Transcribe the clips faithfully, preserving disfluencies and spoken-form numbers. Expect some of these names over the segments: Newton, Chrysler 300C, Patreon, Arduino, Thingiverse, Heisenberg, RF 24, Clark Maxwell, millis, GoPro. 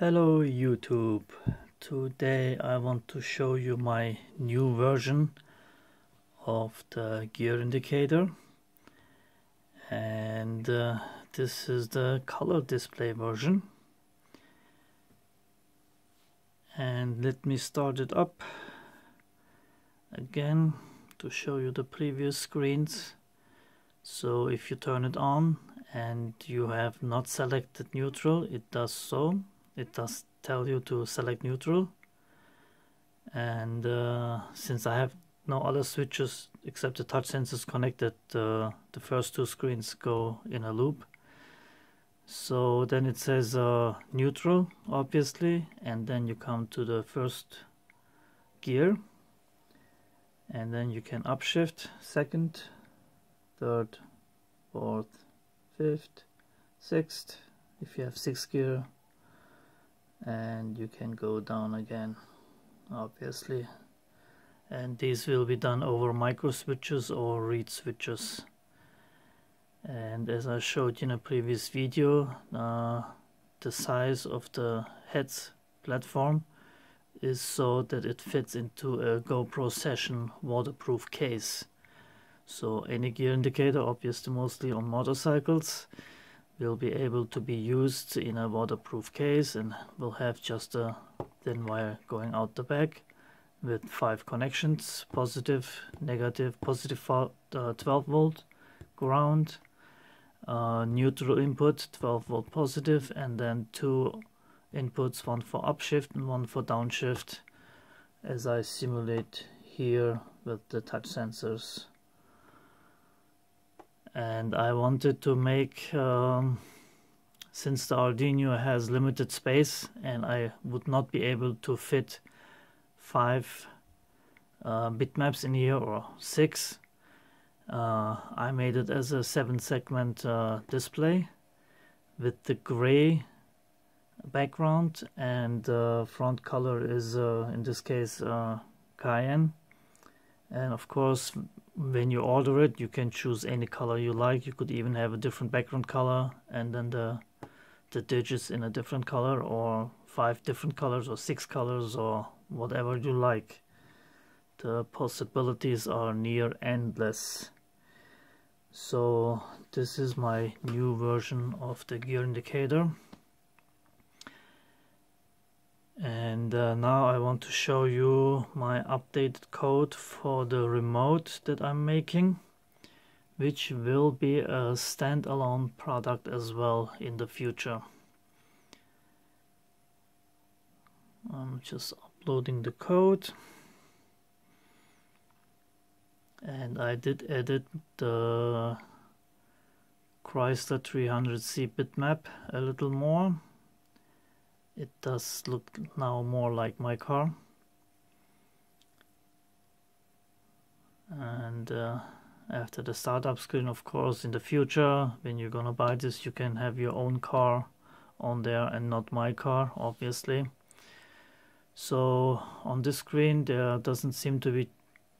Hello YouTube. Today I want to show you my new version of the gear indicator, and uh, this is the color display version. And let me start it up again to show you the previous screens. So if you turn it on and you have not selected neutral, it does so. It does tell you to select neutral, and uh, since I have no other switches except the touch sensors connected, uh, the first two screens go in a loop. So then it says uh, neutral, obviously, and then you come to the first gear, and then you can upshift second, third, fourth, fifth, sixth, if you have six gear. And you can go down again, obviously, and these will be done over micro switches or read switches. And as I showed in a previous video, uh, the size of the heads platform is so that it fits into a GoPro session waterproof case. So any gear indicator, obviously mostly on motorcycles, will be able to be used in a waterproof case, and will have just a thin wire going out the back with five connections: positive, negative, positive uh, twelve volt ground, uh, neutral input twelve volt positive, and then two inputs, one for upshift and one for downshift, as I simulate here with the touch sensors. And I wanted to make, um, since the Arduino has limited space and I would not be able to fit five uh, bitmaps in here, or six, uh, I made it as a seven segment uh, display with the gray background, and the uh, front color is uh, in this case uh, cayenne. And of course, when you order it, you can choose any color you like. You could even have a different background color, and then the the digits in a different color, or five different colors, or six colors, or whatever you like. The possibilities are near endless. So this is my new version of the gear indicator. And uh, now I want to show you my updated code for the remote that I'm making, which will be a standalone product as well in the future. I'm just uploading the code, and I did edit the Chrysler three hundred C bitmap a little more. It does look now more like my car, and uh, after the startup screen, of course, in the future when you're gonna buy this, you can have your own car on there and not my car, obviously. So on this screen there doesn't seem to be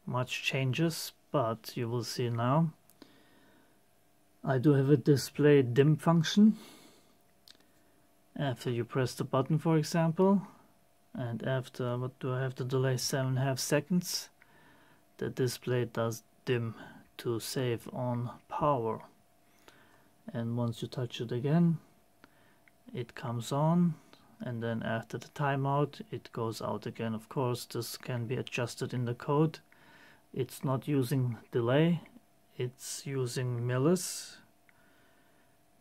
much changes, but you will see now I do have a display dim function. After you press the button, for example, and after, what do I have to delay, seven and a half seconds, the display does dim to save on power. And once you touch it again, it comes on, and then after the timeout it goes out again. Of course, this can be adjusted in the code. It's not using delay, it's using millis.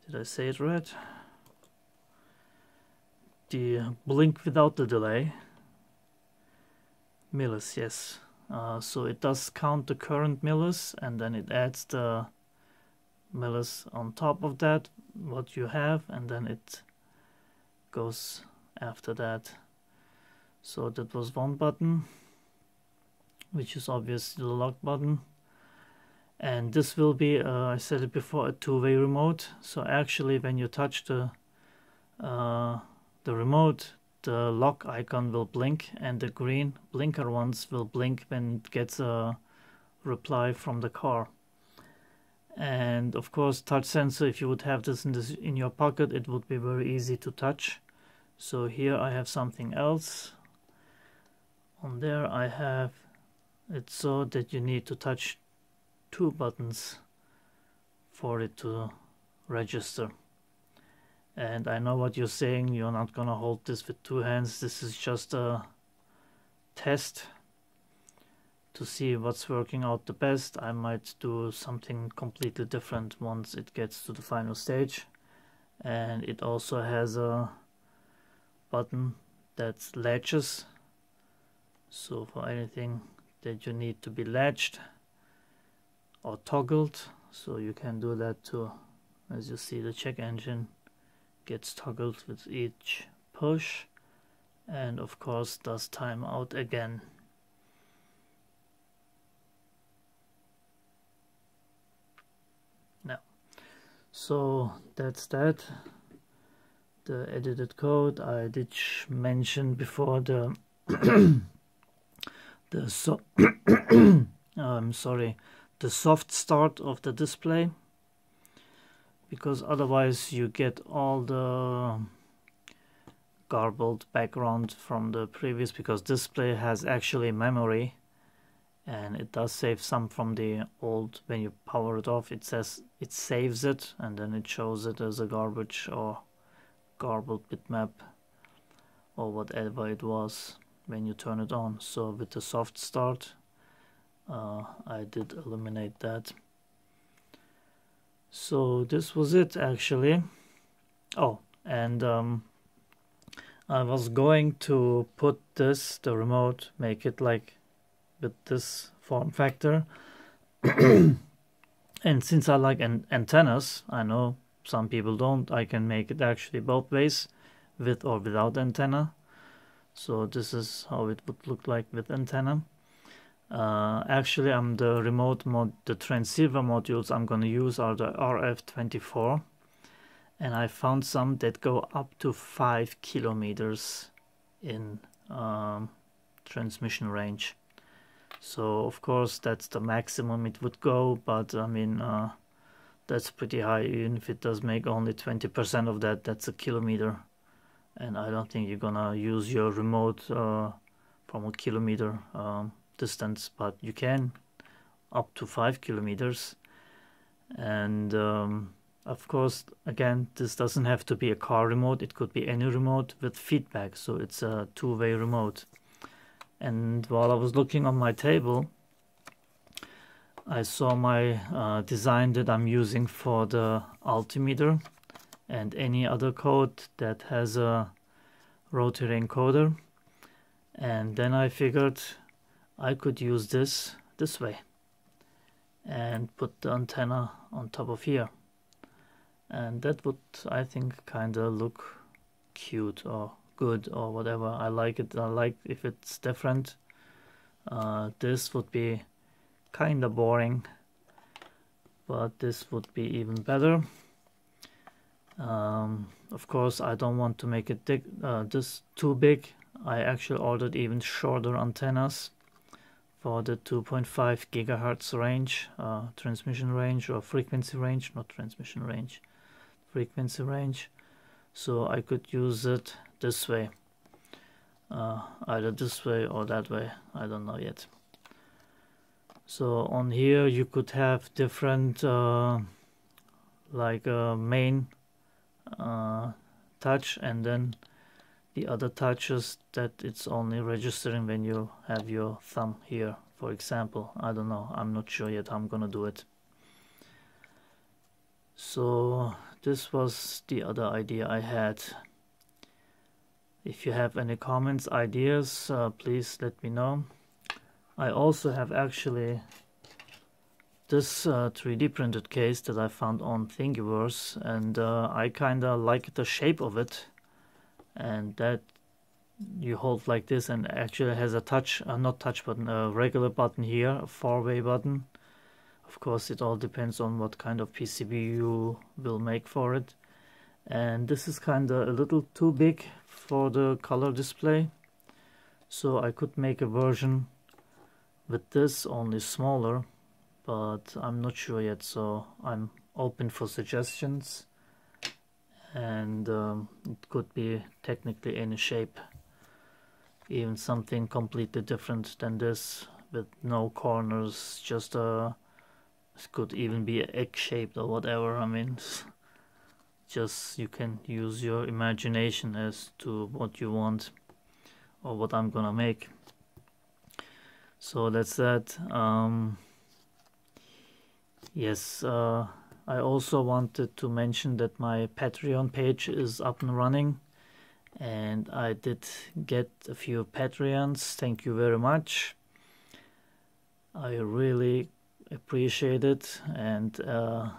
Did I say it right? The blink without the delay, millis, yes. Uh, so it does count the current millis, and then it adds the millis on top of that, what you have, and then it goes after that. So that was one button, which is obviously the lock button. And this will be, uh, I said it before, a two-way remote. So actually when you touch the uh, the remote, the lock icon will blink, and the green blinker ones will blink when it gets a reply from the car. And of course, touch sensor, if you would have this in, this in your pocket, it would be very easy to touch. So here I have something else. On there I have it so that you need to touch two buttons for it to register. And I know what you're saying, you're not gonna hold this with two hands, this is just a test to see what's working out the best. I might do something completely different once it gets to the final stage. And it also has a button that latches, so for anything that you need to be latched or toggled, so you can do that too. As you see, the check engine gets toggled with each push, and of course does time out again. Now, so that's that. The edited code I did mention before, the the so I'm sorry, the soft start of the display, because otherwise you get all the garbled background from the previous, because display has actually memory and it does save some from the old. When you power it off, it says it saves it and then it shows it as a garbage or garbled bitmap or whatever it was when you turn it on. So with the soft start uh, I did eliminate that. So this was it actually. Oh, and um, I was going to put this, the remote, make it like with this form factor and since I like an antennas, I know some people don't, I can make it actually both ways, with or without antenna. So this is how it would look like with antenna. Uh, actually, I'm the remote mod, the transceiver modules I'm going to use are the R F twenty-four, and I found some that go up to five kilometers in um, transmission range. So of course that's the maximum it would go, but I mean, uh, that's pretty high. Even if it does make only twenty percent of that, that's a kilometer, and I don't think you're gonna use your remote uh, from a kilometer um, distance, but you can up to five kilometers. And um, of course, again, this doesn't have to be a car remote, it could be any remote with feedback, so it's a two-way remote. And while I was looking on my table, I saw my uh, design that I'm using for the altimeter and any other code that has a rotary encoder, and then I figured I could use this this way and put the antenna on top of here, and that would, I think, kinda look cute or good or whatever. I like it. I like if it's different. Uh, this would be kinda boring, but this would be even better. Um, of course, I don't want to make it thick, uh, this too big. I actually ordered even shorter antennas for the two point five gigahertz range, uh, transmission range or frequency range, not transmission range, frequency range. So I could use it this way, uh, either this way or that way, I don't know yet. So on here you could have different, uh, like a main uh, touch, and then the other touches that it's only registering when you have your thumb here, for example. I don't know, I'm not sure yet how I'm gonna do it. So this was the other idea I had. If you have any comments, ideas, uh, please let me know. I also have actually this uh, three D printed case that I found on Thingiverse, and uh, I kinda like the shape of it, and that you hold like this, and actually has a touch, uh, not touch button, a regular button here, a four-way button. Of course it all depends on what kind of P C B you will make for it, and this is kinda a little too big for the color display, so I could make a version with this only smaller, but I'm not sure yet, so I'm open for suggestions. and um, it could be technically any shape, even something completely different than this with no corners, just a, it could even be egg shaped or whatever. I mean, just you can use your imagination as to what you want or what I'm gonna make. So that's that. Um, yes, uh, I also wanted to mention that my Patreon page is up and running, and I did get a few Patreons. Thank you very much. I really appreciate it, and uh,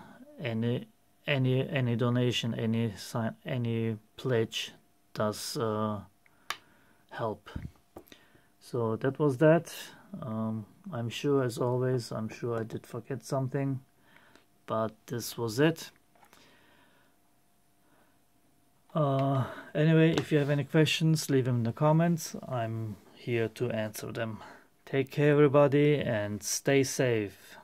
any any any donation, any sign, any pledge does uh, help. So that was that. Um, I'm sure, as always, I'm sure I did forget something, but this was it. Uh, anyway, if you have any questions, leave them in the comments. I'm here to answer them. Take care, everybody, and stay safe.